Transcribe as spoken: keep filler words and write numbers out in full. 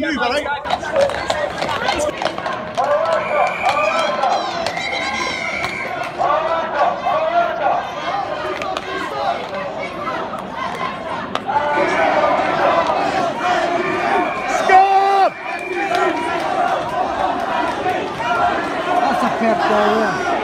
keep moving, all right? That's a cap there, yeah.